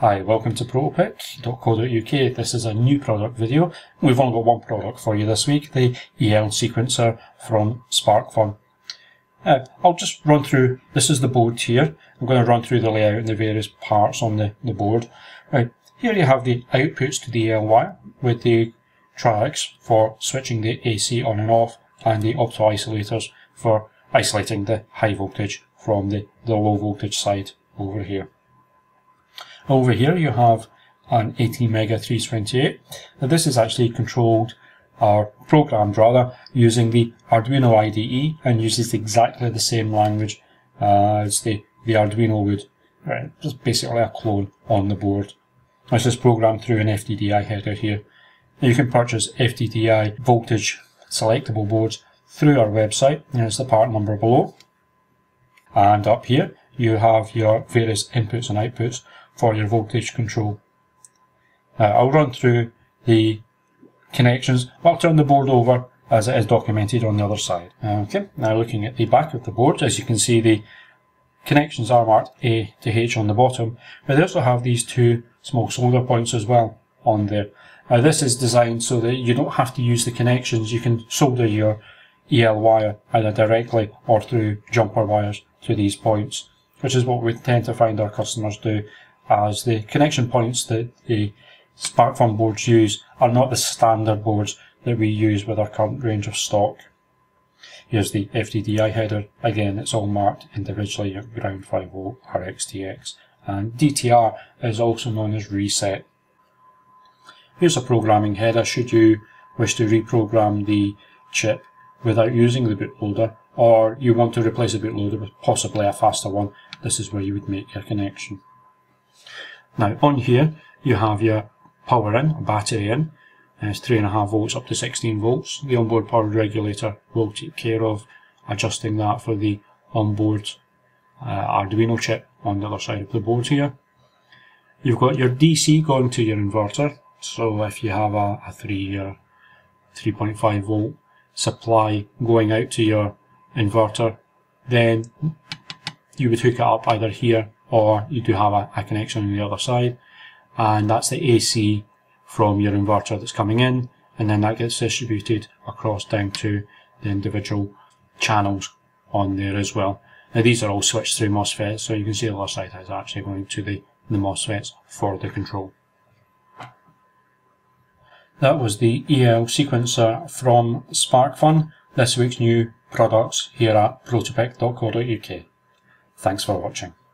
Hi, welcome to proto-pic.co.uk. This is a new product video. We've only got one product for you this week, the EL sequencer from SparkFun. I'll just run through, this is the board here. I'm going to run through the layout and the various parts on the board. Right, here you have the outputs to the EL wire with the triacs for switching the AC on and off and the opto-isolators for isolating the high voltage from the low voltage side over here. Over here you have an ATmega328. Now this is actually controlled, or programmed rather, using the Arduino IDE and uses exactly the same language as the Arduino would. Right, just basically a clone on the board. This is programmed through an FTDI header here. Now you can purchase FTDI voltage selectable boards through our website. There's the part number below. And up here you have your various inputs and outputs for your voltage control. Now I'll run through the connections, but I'll turn the board over as it is documented on the other side. Okay, now looking at the back of the board, as you can see the connections are marked A to H on the bottom, but they also have these two small solder points as well on there. Now this is designed so that you don't have to use the connections, you can solder your EL wire either directly or through jumper wires to these points, which is what we tend to find our customers do, as the connection points that the SparkFun boards use are not the standard boards that we use with our current range of stock. Here's the FTDI header, again it's all marked individually at ground 5V, RXTX, and DTR is also known as reset. Here's a programming header should you wish to reprogram the chip without using the bootloader, or you want to replace a bootloader with possibly a faster one, this is where you would make your connection. Now on here you have your power in, battery in, and it's 3.5V up to 16V. The onboard power regulator will take care of adjusting that for the onboard Arduino chip on the other side of the board here. You've got your DC going to your inverter, so if you have a 3.5V supply going out to your inverter, then you would hook it up either here or you do have a connection on the other side, and that's the AC from your inverter that's coming in, and then that gets distributed across down to the individual channels on there as well. Now these are all switched through MOSFETs, so you can see the other side is actually going to the MOSFETs for the control. That was the EL sequencer from SparkFun, this week's new products here at proto-pic.co.uk. Thanks for watching.